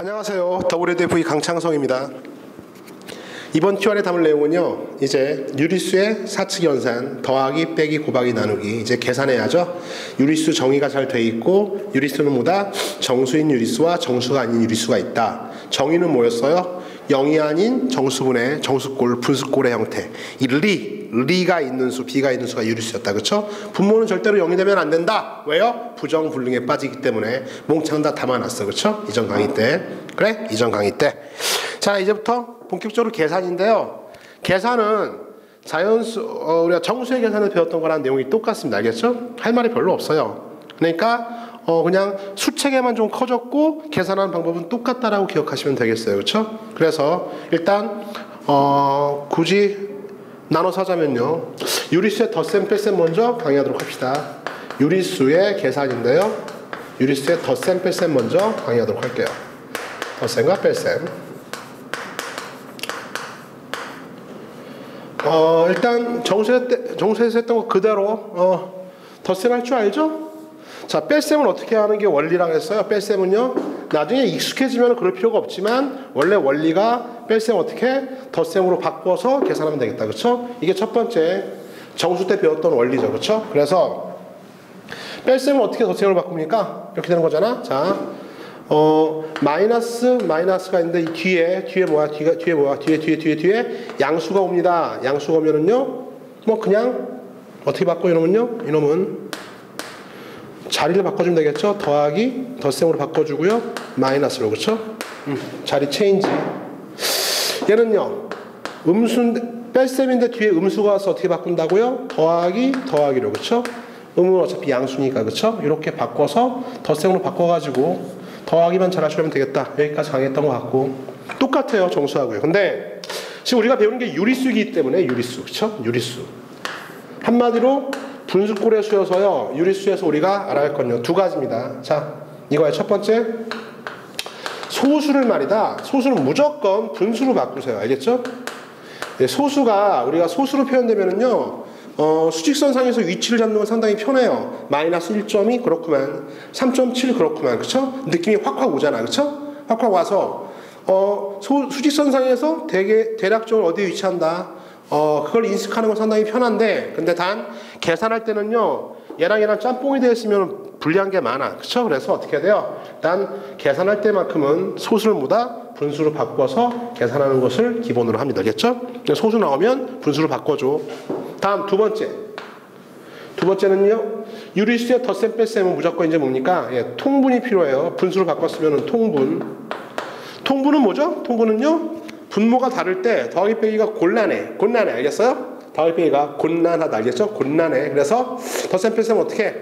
안녕하세요. WDF 강창성입니다. 이번 Q&A에 담을 내용은요, 이제 유리수의 사칙 연산, 더하기, 빼기, 곱하기, 나누기, 이제 계산해야죠. 유리수 정의가 잘 돼 있고, 유리수는 뭐다? 정수인 유리수와 정수가 아닌 유리수가 있다. 정의는 뭐였어요? 0이 아닌 정수분의 정수꼴, 분수꼴의 형태. 이 리가 있는 수, b가 있는 수가 유리수였다. 그쵸? 분모는 절대로 0이 되면 안 된다. 왜요? 부정불능에 빠지기 때문에 몽창 다 담아놨어. 그쵸? 이전 강의 때. 그래? 이전 강의 때. 자, 이제부터 본격적으로 계산인데요. 계산은 자연수, 우리가 정수의 계산을 배웠던 거랑 내용이 똑같습니다. 알겠죠? 할 말이 별로 없어요. 그러니까 그냥 수체계만 좀 커졌고 계산하는 방법은 똑같다라고 기억하시면 되겠어요. 그렇죠? 그래서 일단 굳이 나눠서 하자면요. 유리수의 덧셈 뺄셈 먼저 강의하도록 합시다. 유리수의 계산인데요. 유리수의 덧셈 뺄셈 먼저 강의하도록 할게요. 덧셈과 뺄셈. 일단 정수에서 했던 거 그대로 덧셈 할 줄 알죠? 자, 뺄셈은 어떻게 하는 게 원리라고 했어요? 뺄셈은요, 나중에 익숙해지면 그럴 필요가 없지만 원래 원리가 뺄셈 어떻게? 덧셈으로 바꿔서 계산하면 되겠다. 그쵸? 이게 첫 번째 정수 때 배웠던 원리죠. 그쵸? 그래서 뺄셈은 어떻게 덧셈으로 바꿉니까? 이렇게 되는 거잖아. 자, 마이너스가 있는데 이 뒤에 양수가 옵니다. 양수가 오면은요, 뭐 그냥 어떻게 바꿔? 이놈은요, 이놈은 자리를 바꿔주면 되겠죠. 더하기 덧셈으로 바꿔주고요, 마이너스로. 그렇죠? 자리 체인지. 얘는요, 음수인데 뺄셈인데 뒤에 음수가 와서 어떻게 바꾼다고요? 더하기로. 그렇죠? 음은 어차피 양수니까. 그렇죠? 이렇게 바꿔서 덧셈으로 바꿔가지고 더하기만 잘하시면 되겠다. 여기까지 강의했던 것 같고, 똑같아요, 정수하고요. 근데 지금 우리가 배우는 게 유리수이기 때문에 유리수, 그렇죠? 유리수. 한마디로 분수꼴의 수여서요. 유리수에서 우리가 알아야 할 건요, 두 가지입니다. 자, 이거의 첫 번째, 소수를 말이다. 소수는 무조건 분수로 바꾸세요. 알겠죠? 네, 소수가 우리가 소수로 표현되면은요, 수직선상에서 위치를 잡는 건 상당히 편해요. 마이너스 1.2 그렇구만, 3.7 그렇구만. 그쵸? 느낌이 확확 오잖아. 그쵸? 확확 와서 수직선상에서 대략적으로 어디에 위치한다, 그걸 인식하는 건 상당히 편한데, 근데 단 계산할 때는요, 얘랑 짬뽕이 되어 있으면 불리한 게 많아. 그쵸? 그래서 어떻게 해야 돼요? 단 계산할 때만큼은 소수를 뭐다? 분수로 바꿔서 계산하는 것을 기본으로 합니다. 알겠죠? 소수 나오면 분수로 바꿔줘. 다음, 두 번째는요, 유리수의 덧셈 뺄셈은 무조건 이제 뭡니까? 예, 통분이 필요해요. 분수로 바꿨으면 통분은 뭐죠? 통분은요, 분모가 다를 때 더하기 빼기가 곤란해. 알겠어요? 더하기 빼기가 곤란하다. 알겠죠? 곤란해. 그래서 덧셈 뺄셈 어떻게 해?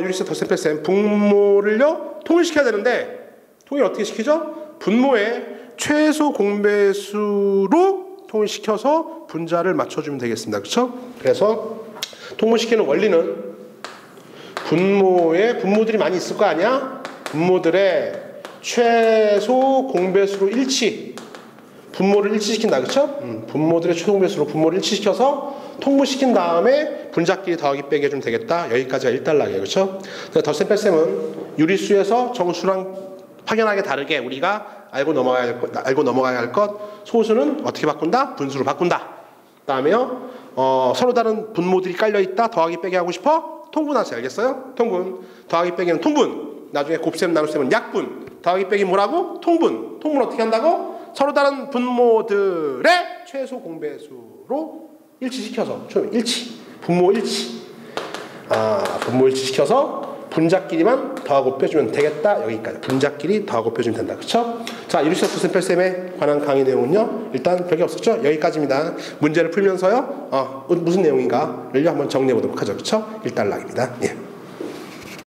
유리수의 덧셈 뺄셈, 분모를요 통일시켜야 되는데, 통일 어떻게 시키죠? 분모의 최소 공배수로 통일시켜서 분자를 맞춰주면 되겠습니다. 그렇죠? 그래서 통분시키는 원리는 분모들이 많이 있을 거 아니야? 분모들의 최소 공배수로 일치, 분모를 일치시킨다. 그렇죠? 분모들의 최소 공배수로 분모를 일치시켜서 통분시킨 다음에 분자끼리 더하기 빼기 해주면 되겠다. 여기까지가 1단락이에요. 그렇죠? 덧셈 뺄셈은 유리수에서 정수랑 확연하게 다르게 우리가 알고 넘어가야 할 것, 소수는 어떻게 바꾼다? 분수로 바꾼다. 그 다음에요, 서로 다른 분모들이 깔려있다. 더하기 빼기 하고 싶어? 통분하세요. 알겠어요? 통분. 더하기 빼기는 통분. 나중에 곱셈 나눗셈은 약분. 더하기 빼기 뭐라고? 통분. 통분 어떻게 한다고? 서로 다른 분모들의 최소 공배수로 일치시켜서, 분모 일치. 분모 일치시켜서 분자끼리만 더하고 빼주면 되겠다. 여기까지 분자끼리 더하고 빼주면 된다. 그쵸? 자, 유리수의 덧셈 뺄셈에 관한 강의 내용은요, 일단 별게 없었죠? 여기까지입니다. 문제를 풀면서요 무슨 내용인가를 한번 정리해 보도록 하죠. 그쵸? 1단락입니다. 예.